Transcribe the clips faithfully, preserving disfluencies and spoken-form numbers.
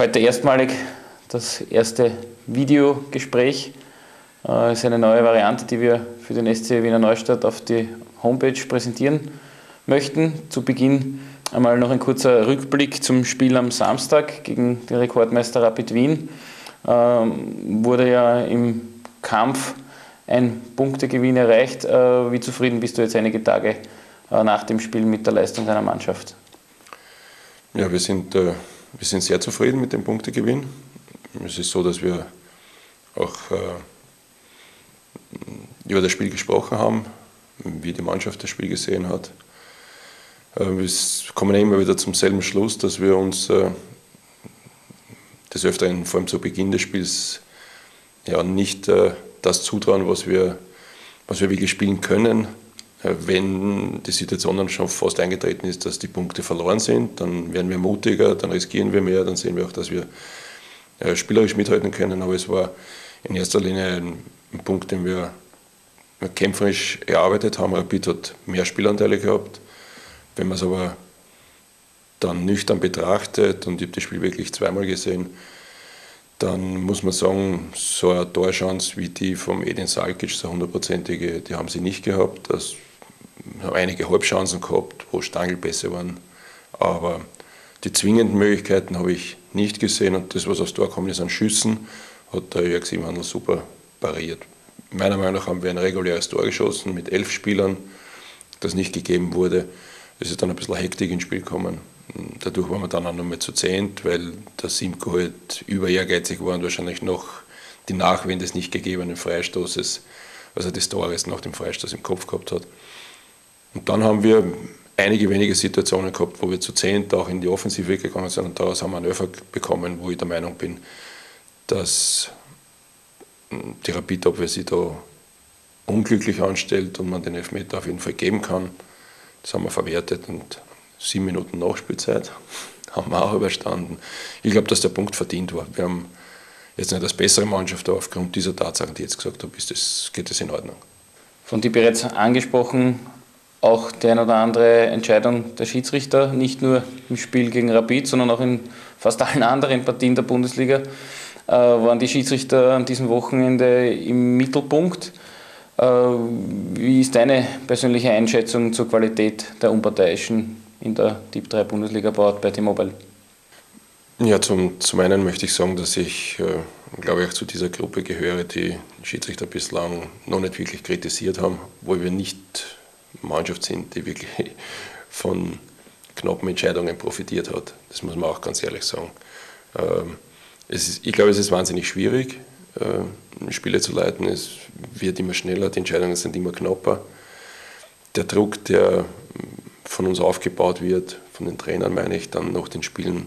heute erstmalig das erste Videogespräch. Das ist eine neue Variante, die wir für den S C Wiener Neustadt auf die Homepage präsentieren möchten. Zu Beginn einmal noch ein kurzer Rückblick zum Spiel am Samstag gegen den Rekordmeister Rapid Wien. Ähm, wurde ja im Kampf ein Punktegewinn erreicht. Äh, wie zufrieden bist du jetzt einige Tage äh, nach dem Spiel mit der Leistung deiner Mannschaft? Ja, wir sind, äh, wir sind sehr zufrieden mit dem Punktegewinn. Es ist so, dass wir auch äh, über das Spiel gesprochen haben, wie die Mannschaft das Spiel gesehen hat. Äh, wir kommen immer wieder zum selben Schluss, dass wir uns äh, des Öfteren, vor allem zu Beginn des Spiels, ja, nicht äh, das zutrauen, was wir, was wir wirklich spielen können. Äh, wenn die Situation dann schon fast eingetreten ist, dass die Punkte verloren sind, dann werden wir mutiger, dann riskieren wir mehr, dann sehen wir auch, dass wir äh, spielerisch mithalten können. Aber es war in erster Linie ein, ein Punkt, den wir kämpferisch erarbeitet haben. Rapid hat mehr Spielanteile gehabt. Wenn man es aber dann nüchtern betrachtet, und ich habe das Spiel wirklich zweimal gesehen, dann muss man sagen, so eine Torchance wie die vom Edin Salkić, so eine hundertprozentige, die haben sie nicht gehabt. Das haben einige Halbchancen gehabt, wo Stangelpässe waren, aber die zwingenden Möglichkeiten habe ich nicht gesehen, und das, was aufs Tor kommt, ist an Schüssen, hat der Jörg Simhandel super pariert. Meiner Meinung nach haben wir ein reguläres Tor geschossen mit elf Spielern, das nicht gegeben wurde. Es ist dann ein bisschen Hektik ins Spiel gekommen. Dadurch waren wir dann auch noch mal zu zehnt, weil der Simko halt über ehrgeizig war und wahrscheinlich noch die Nachwende des nicht gegebenen Freistoßes, also des Tores nach dem Freistoß im Kopf gehabt hat. Und dann haben wir einige wenige Situationen gehabt, wo wir zu zehnt auch in die Offensive gegangen sind, und daraus haben wir einen Elfer bekommen, wo ich der Meinung bin, dass die Rapid-Abwehr sich da unglücklich anstellt und man den Elfmeter auf jeden Fall geben kann. Das haben wir verwertet, und sieben Minuten Nachspielzeit haben wir auch überstanden. Ich glaube, dass der Punkt verdient war. Wir haben jetzt nicht als bessere Mannschaft, aber aufgrund dieser Tatsachen, die ich jetzt gesagt habe, ist das, geht das in Ordnung. Von dir bereits angesprochen, auch die eine oder andere Entscheidung der Schiedsrichter, nicht nur im Spiel gegen Rapid, sondern auch in fast allen anderen Partien der Bundesliga, waren die Schiedsrichter an diesem Wochenende im Mittelpunkt. Wie ist deine persönliche Einschätzung zur Qualität der Unparteiischen in der Tipp drei Bundesliga baut bei T-Mobile? Ja, zum, zum einen möchte ich sagen, dass ich, äh, glaube ich, auch zu dieser Gruppe gehöre, die Schiedsrichter bislang noch nicht wirklich kritisiert haben, obwohl wir nicht Mannschaft sind, die wirklich von knappen Entscheidungen profitiert hat. Das muss man auch ganz ehrlich sagen. Ähm, es ist, ich glaube, es ist wahnsinnig schwierig, Spiele zu leiten. Es wird immer schneller, die Entscheidungen sind immer knapper. Der Druck, der von uns aufgebaut wird, von den Trainern meine ich, dann nach den Spielen,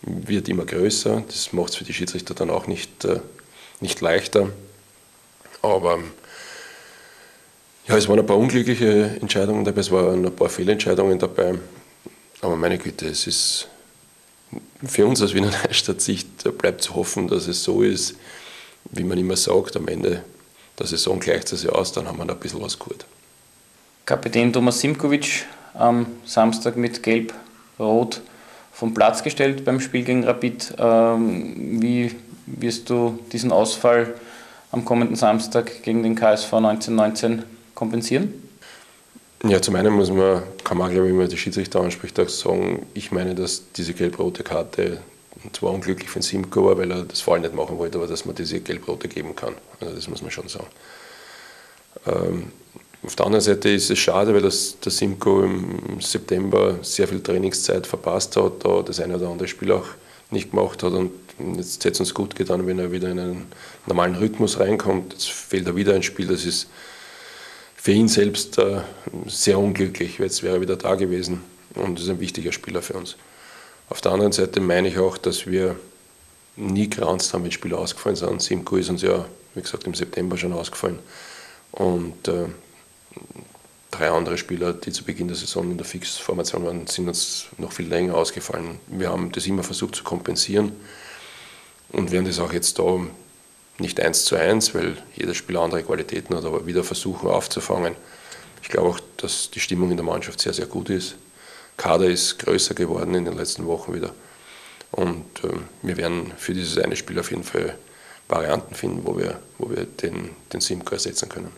wird immer größer. Das macht es für die Schiedsrichter dann auch nicht, nicht leichter. Aber ja, es waren ein paar unglückliche Entscheidungen dabei, es waren ein paar Fehlentscheidungen dabei. Aber meine Güte, es ist für uns aus Wiener Neustadt-Sicht, bleibt zu hoffen, dass es so ist, wie man immer sagt, am Ende der Saison gleicht es ja aus, dann haben wir noch ein bisschen was gut. Kapitän Thomas Simkovic am Samstag mit Gelb-Rot vom Platz gestellt beim Spiel gegen Rapid. Wie wirst du diesen Ausfall am kommenden Samstag gegen den K S V neunzehnhundertneunzehn kompensieren? Ja, zum einen muss man, kann man, glaube ich, immer die Schiedsrichter anspricht, auch sagen, ich meine, dass diese gelb-rote Karte zwar unglücklich für den Simko war, weil er das Foul nicht machen wollte, aber dass man diese gelb-rote geben kann. Also das muss man schon sagen. Ähm, auf der anderen Seite ist es schade, weil das, der Simko im September sehr viel Trainingszeit verpasst hat, da das eine oder andere Spiel auch nicht gemacht hat, und jetzt hätte es uns gut getan, wenn er wieder in einen normalen Rhythmus reinkommt. Jetzt fehlt er wieder ein Spiel, das ist für ihn selbst äh, sehr unglücklich, weil jetzt wäre er wieder da gewesen, und das ist ein wichtiger Spieler für uns. Auf der anderen Seite meine ich auch, dass wir nie geranzt haben, wenn Spieler ausgefallen sind. Simko ist uns ja, wie gesagt, im September schon ausgefallen, und äh, drei andere Spieler, die zu Beginn der Saison in der Fixformation waren, sind uns noch viel länger ausgefallen. Wir haben das immer versucht zu kompensieren, und werden das auch jetzt da nicht eins zu eins, weil jeder Spieler andere Qualitäten hat, aber wieder versuchen aufzufangen. Ich glaube auch, dass die Stimmung in der Mannschaft sehr, sehr gut ist. Kader ist größer geworden in den letzten Wochen wieder. Und äh, wir werden für dieses eine Spiel auf jeden Fall Varianten finden, wo wir, wo wir den, den Simko ersetzen können.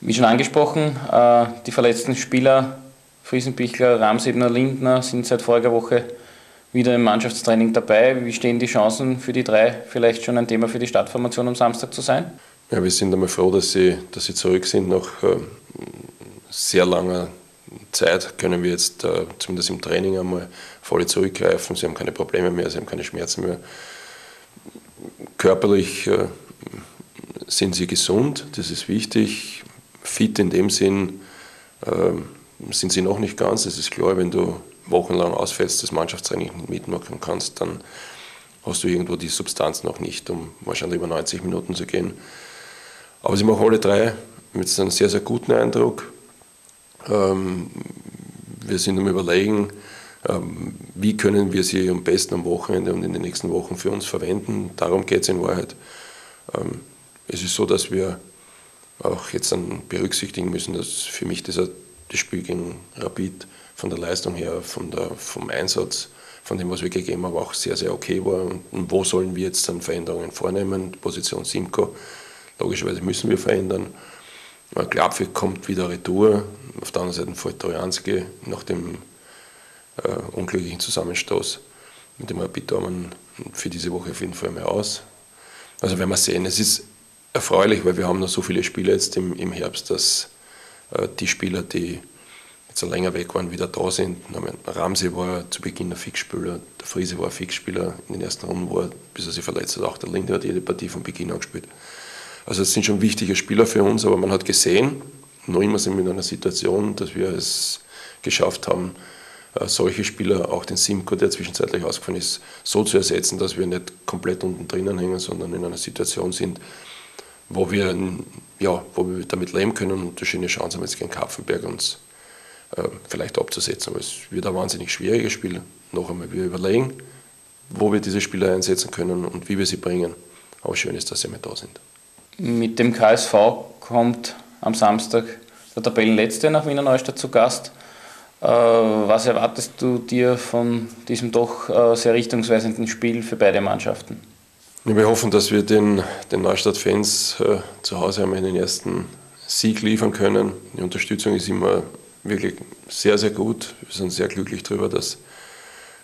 Wie schon angesprochen, äh, die verletzten Spieler Friesenbichler, Ramsebner, Lindner sind seit voriger Woche wieder im Mannschaftstraining dabei. Wie stehen die Chancen für die drei, vielleicht schon ein Thema für die Startformation am Samstag zu sein? Ja, wir sind einmal froh, dass sie, dass sie zurück sind. Nach äh, sehr langer Zeit können wir jetzt äh, zumindest im Training einmal voll zurückgreifen. Sie haben keine Probleme mehr, sie haben keine Schmerzen mehr. Körperlich äh, sind sie gesund, das ist wichtig. Fit in dem Sinn äh, sind sie noch nicht ganz, das ist klar. Wenn du wochenlang ausfällst, das Mannschaftstraining nicht mitmachen kannst, dann hast du irgendwo die Substanz noch nicht, um wahrscheinlich über neunzig Minuten zu gehen. Aber sie machen alle drei mit einem sehr, sehr guten Eindruck. Ähm, wir sind am Überlegen, ähm, wie können wir sie am besten am Wochenende und in den nächsten Wochen für uns verwenden. Darum geht es in Wahrheit. Ähm, es ist so, dass wir auch jetzt dann berücksichtigen müssen, dass für mich das, das Spiel gegen Rapid von der Leistung her, von der, vom Einsatz, von dem, was wir gegeben haben, auch sehr, sehr okay war. Und wo sollen wir jetzt dann Veränderungen vornehmen? Die Position Simko, logischerweise müssen wir verändern. Klapfe kommt wieder retour. Auf der anderen Seite fällt Trojanski nach dem äh, unglücklichen Zusammenstoß mit dem Rapid-Dormen für diese Woche auf jeden Fall mehr aus. Also werden wir sehen. Es ist erfreulich, weil wir haben noch so viele Spiele jetzt im, im Herbst, dass äh, die Spieler, die jetzt länger weg waren, wieder da sind. Ramsey war zu Beginn ein Fixspieler, der Friese war ein Fixspieler, in den ersten Runden war, bis er sich verletzt hat, auch der Lindner hat jede Partie von Beginn an gespielt. Also das sind schon wichtige Spieler für uns, aber man hat gesehen, noch immer sind wir in einer Situation, dass wir es geschafft haben, solche Spieler, auch den Simko, der zwischenzeitlich ausgefallen ist, so zu ersetzen, dass wir nicht komplett unten drinnen hängen, sondern in einer Situation sind, wo wir, ja, wo wir damit leben können und eine schöne Chance haben, jetzt gegen Kapfenberg uns vielleicht abzusetzen, aber es wird ein wahnsinnig schwieriges Spiel. Noch einmal, wir überlegen, wo wir diese Spieler einsetzen können und wie wir sie bringen. Aber schön ist, dass sie mit da sind. Mit dem K S V kommt am Samstag der Tabellenletzte nach Wiener Neustadt zu Gast. Was erwartest du dir von diesem doch sehr richtungsweisenden Spiel für beide Mannschaften? Wir hoffen, dass wir den, den Neustadt-Fans zu Hause einmal den ersten Sieg liefern können. Die Unterstützung ist immer wirklich sehr, sehr gut. Wir sind sehr glücklich darüber, dass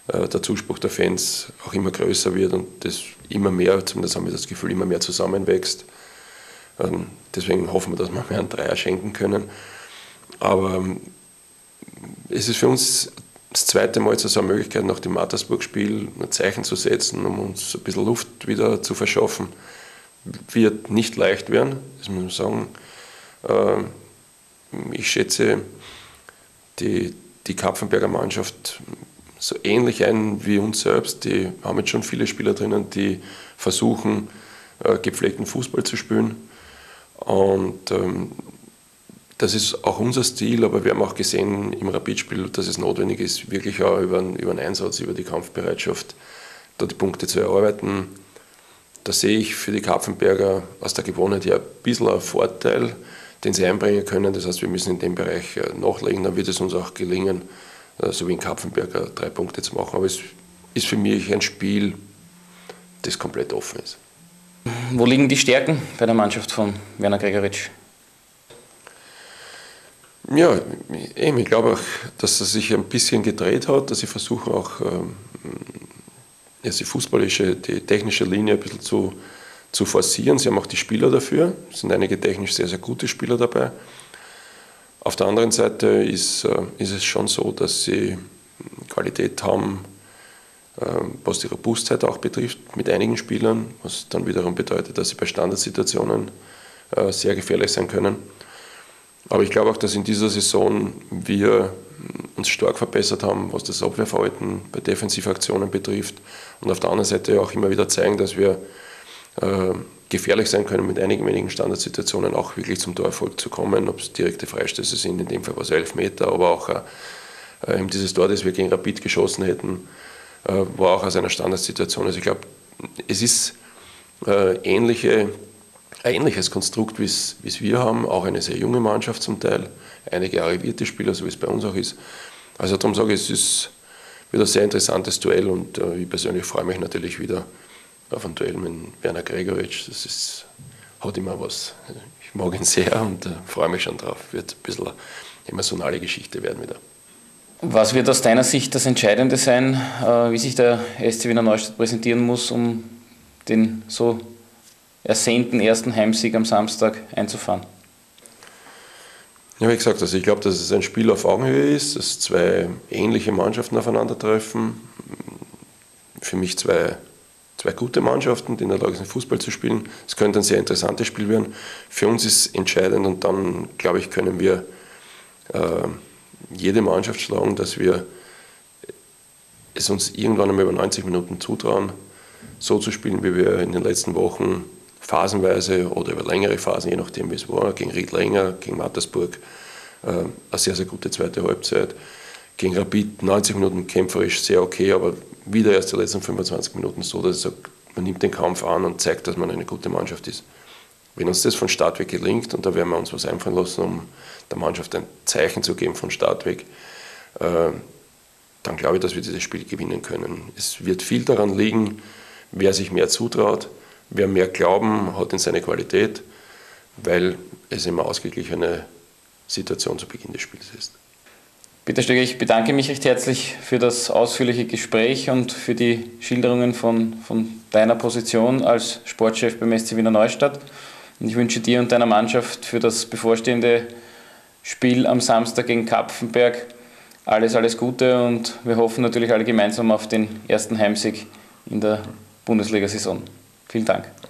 äh, der Zuspruch der Fans auch immer größer wird und das immer mehr, zumindest haben wir das Gefühl, immer mehr zusammenwächst. Ähm, deswegen hoffen wir, dass wir mehr einen Dreier schenken können. Aber ähm, es ist für uns das zweite Mal jetzt so eine Möglichkeit, nach dem Mattersburg-Spiel ein Zeichen zu setzen, um uns ein bisschen Luft wieder zu verschaffen. Wird nicht leicht werden, das muss man sagen. Ähm, ich schätze Die, die Kapfenberger Mannschaft so ähnlich ein wie uns selbst. Die haben jetzt schon viele Spieler drinnen, die versuchen, äh, gepflegten Fußball zu spielen. Und ähm, das ist auch unser Stil, aber wir haben auch gesehen im Rapid-Spiel, dass es notwendig ist, wirklich auch über, über den Einsatz, über die Kampfbereitschaft, da die Punkte zu erarbeiten. Da sehe ich für die Kapfenberger aus der Gewohnheit her ein bisschen einen Vorteil, den sie einbringen können. Das heißt, wir müssen in dem Bereich nachlegen, dann wird es uns auch gelingen, so wie in Kapfenberg drei Punkte zu machen. Aber es ist für mich ein Spiel, das komplett offen ist. Wo liegen die Stärken bei der Mannschaft von Werner Gregoritsch? Ja, ich glaube auch, dass er sich ein bisschen gedreht hat, dass sie versuchen auch ja, die fußballische, die technische Linie ein bisschen zu zu forcieren. Sie haben auch die Spieler dafür, es sind einige technisch sehr, sehr gute Spieler dabei. Auf der anderen Seite ist, ist es schon so, dass sie Qualität haben, was die Robustheit auch betrifft, mit einigen Spielern, was dann wiederum bedeutet, dass sie bei Standardsituationen sehr gefährlich sein können. Aber ich glaube auch, dass in dieser Saison wir uns stark verbessert haben, was das Abwehrverhalten bei Defensivaktionen betrifft und auf der anderen Seite auch immer wieder zeigen, dass wir gefährlich sein können, mit einigen wenigen Standardsituationen auch wirklich zum Torerfolg zu kommen, ob es direkte Freistöße sind, in dem Fall war es Elfmeter, aber auch äh, dieses Tor, das wir gegen Rapid geschossen hätten, äh, war auch aus einer Standardsituation. Also ich glaube, es ist äh, ähnliche, ein ähnliches Konstrukt, wie es wir haben, auch eine sehr junge Mannschaft zum Teil, einige arrivierte Spieler, so wie es bei uns auch ist. Also darum sage ich, es ist wird ein sehr interessantes Duell und äh, ich persönlich freue mich natürlich wieder auf ein Duell mit Werner Gregoritsch. Das ist, hat immer was. Ich mag ihn sehr und äh, freue mich schon drauf. Wird ein bisschen eine emotionale Geschichte werden wieder. Was wird aus deiner Sicht das Entscheidende sein, äh, wie sich der S C Wiener Neustadt präsentieren muss, um den so ersehnten ersten Heimsieg am Samstag einzufahren? Ja, wie gesagt, also ich glaube, dass es ein Spiel auf Augenhöhe ist, dass zwei ähnliche Mannschaften aufeinandertreffen. Für mich zwei, zwei gute Mannschaften, die in der Lage sind, Fußball zu spielen. Es könnte ein sehr interessantes Spiel werden. Für uns ist entscheidend und dann, glaube ich, können wir äh, jede Mannschaft schlagen, dass wir es uns irgendwann einmal über neunzig Minuten zutrauen, so zu spielen, wie wir in den letzten Wochen phasenweise oder über längere Phasen, je nachdem wie es war, gegen Riedlänger, gegen Mattersburg, äh, eine sehr, sehr gute zweite Halbzeit. Gegen Rapid neunzig Minuten kämpferisch sehr okay, aber wieder erst die letzten fünfundzwanzig Minuten so, dass ich sage, man nimmt den Kampf an und zeigt, dass man eine gute Mannschaft ist. Wenn uns das von Start weg gelingt, und da werden wir uns was einfallen lassen, um der Mannschaft ein Zeichen zu geben von Start weg, äh, dann glaube ich, dass wir dieses Spiel gewinnen können. Es wird viel daran liegen, wer sich mehr zutraut, wer mehr Glauben hat in seine Qualität, weil es immer ausgeglichene Situation zu Beginn des Spiels ist. Peter Stöger, ich bedanke mich recht herzlich für das ausführliche Gespräch und für die Schilderungen von, von deiner Position als Sportchef beim S C Wiener Neustadt. Und ich wünsche dir und deiner Mannschaft für das bevorstehende Spiel am Samstag gegen Kapfenberg alles, alles Gute und wir hoffen natürlich alle gemeinsam auf den ersten Heimsieg in der Bundesliga-Saison. Vielen Dank.